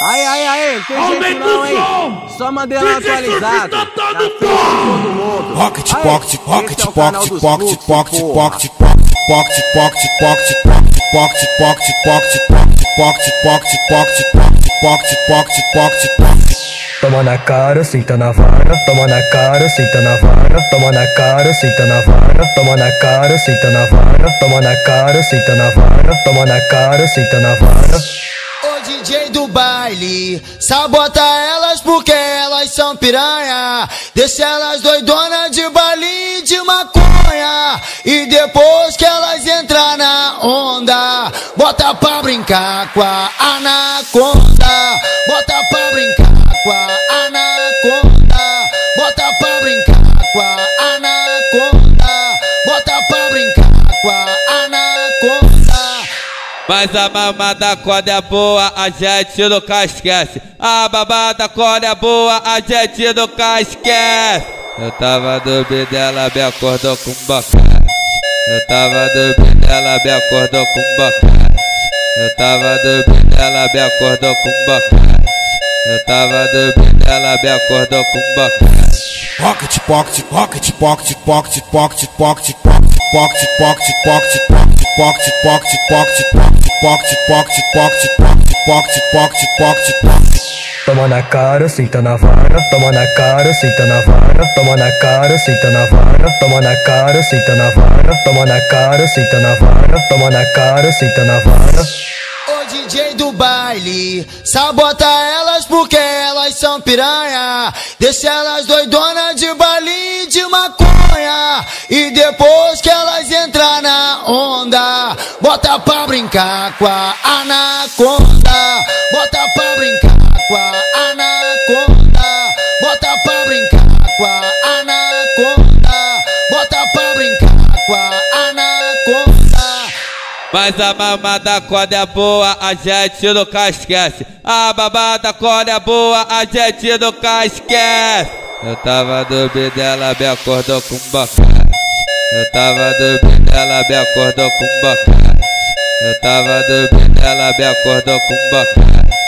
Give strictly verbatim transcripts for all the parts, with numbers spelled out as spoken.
Aí, aí, aí, tem jeito não, hein? Só Mandela atualizado. Na frente de todo mundo. Rocket, pocket, pocket, pocket, pocket, pocket, pocket, pocket, pocket, pocket, pocket, pocket, pocket, pocket, pocket, pocket, pocket, pocket, pocket, pocket, pocket, pocket, pocket, pocket. Toma na cara, senta na vara. Toma na cara, senta na vara. Toma na cara, senta na vara. Toma na cara, senta na vara. Toma na cara, senta na vara. Toma na cara, senta na vara. O D J do baile sabota elas porque elas são piranha. Deixa elas doidonas de baile de maconha. E depois que elas entrar na onda, bota pra brincar com a anaconda. Bota pra brincar com a anaconda. Bota pra brincar com a anaconda. Bota pra brincar com a anaconda. Mas a mamada quando é boa, a gente nunca esquece. A mamada quando é boa, a gente nunca esquece. Eu tava dormindo, ela me acordou com boquete. Eu tava dormindo, ela me acordou com boquete. Eu tava dormindo, ela me acordou com boquete. Eu tava dormindo, ela me acordou com boquete. Pocket, pocket, pocket, pocket, pocket, pocket, pocket, pocket. Pocket, pocket, pocket, pocket, pocket, pocket, pocket, pocket, pocket, pocket, pocket, pocket, pocket, pocket, pocket, pocket. Toma na cara, senta na vara. Toma na cara, senta na vara. Toma na cara, senta na vara. Toma na cara, senta na vara. Toma na cara, senta na vara. Toma na cara, senta na vara. O D J do baile sabota elas porque elas são piranha. Deixa elas doidonas de baile de maconha. E depois que elas entrar na onda, bota pra brincar com a anaconda. Bota pra brincar com a anaconda. Bota pra brincar com a anaconda. Bota pra brincar com a anaconda. Mas a mamada quando é boa, a gente nunca esquece. A mamada quando é boa, a gente nunca esquece. Eu tava dormindo, ela me acordou com boquete. Eu tava dormindo, ela me acordou com boquete. Eu tava dormindo, ela me acordou com boquete.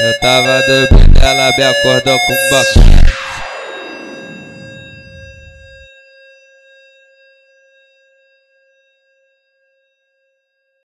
Eu tava dormindo, ela me acordou com boquete.